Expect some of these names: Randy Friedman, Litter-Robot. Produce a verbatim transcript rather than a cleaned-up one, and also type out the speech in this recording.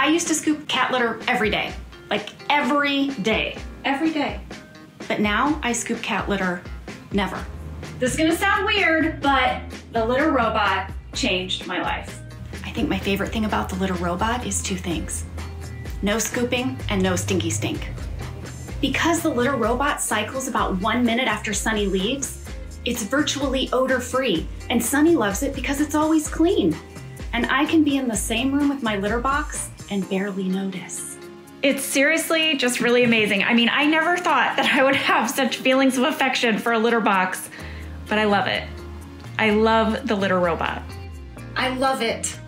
I used to scoop cat litter every day, like every day, every day. But now I scoop cat litter never. This is gonna sound weird, but the Litter-Robot changed my life. I think my favorite thing about the Litter-Robot is two things: no scooping and no stinky stink. Because the Litter-Robot cycles about one minute after Sunny leaves, it's virtually odor-free, and Sunny loves it because it's always clean. And I can be in the same room with my litter box and barely notice. It's seriously just really amazing. I mean, I never thought that I would have such feelings of affection for a litter box, but I love it. I love the Litter-Robot. I love it.